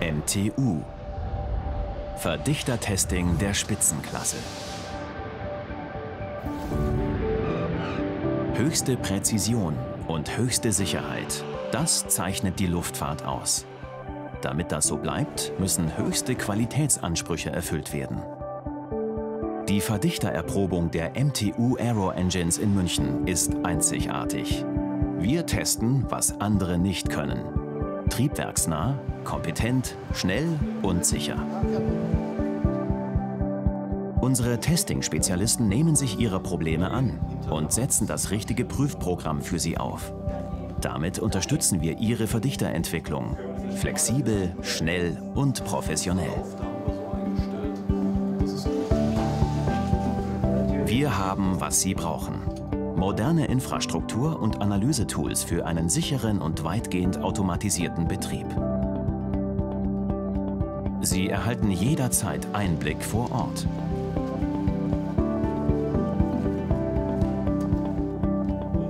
MTU. Verdichtertesting der Spitzenklasse. Höchste Präzision und höchste Sicherheit, das zeichnet die Luftfahrt aus. Damit das so bleibt, müssen höchste Qualitätsansprüche erfüllt werden. Die Verdichteterprobung der MTU Aero Engines in München ist einzigartig. Wir testen, was andere nicht können. Triebwerksnah, kompetent, schnell und sicher. Unsere Testing-Spezialisten nehmen sich ihrer Probleme an und setzen das richtige Prüfprogramm für sie auf. Damit unterstützen wir ihre Verdichterentwicklung. Flexibel, schnell und professionell. Wir haben, was Sie brauchen. Moderne Infrastruktur und Analysetools für einen sicheren und weitgehend automatisierten Betrieb. Sie erhalten jederzeit Einblick vor Ort.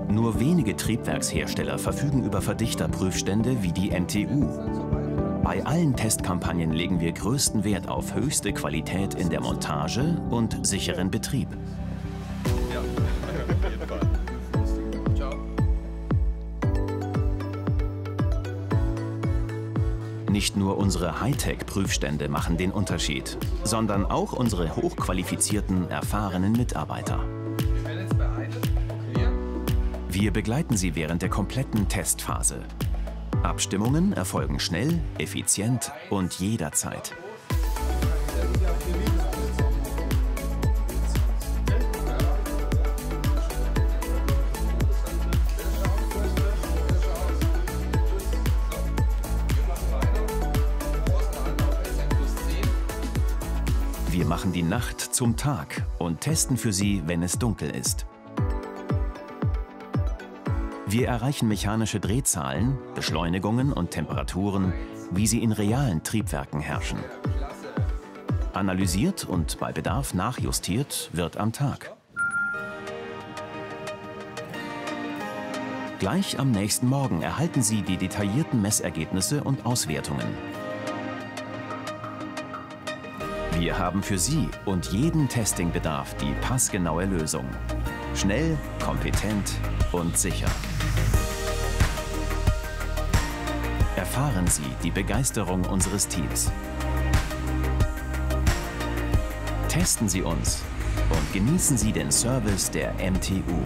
Nur wenige Triebwerkshersteller verfügen über Verdichterprüfstände wie die MTU. Bei allen Testkampagnen legen wir größten Wert auf höchste Qualität in der Montage und sicheren Betrieb. Nicht nur unsere Hightech-Prüfstände machen den Unterschied, sondern auch unsere hochqualifizierten, erfahrenen Mitarbeiter. Wir begleiten sie während der kompletten Testphase. Abstimmungen erfolgen schnell, effizient und jederzeit. Wir machen die Nacht zum Tag und testen für sie, wenn es dunkel ist. Wir erreichen mechanische Drehzahlen, Beschleunigungen und Temperaturen, wie sie in realen Triebwerken herrschen. Analysiert und bei Bedarf nachjustiert wird am Tag. Gleich am nächsten Morgen erhalten Sie die detaillierten Messergebnisse und Auswertungen. Wir haben für Sie und jeden Testingbedarf die passgenaue Lösung. Schnell, kompetent und sicher. Erfahren Sie die Begeisterung unseres Teams. Testen Sie uns und genießen Sie den Service der MTU.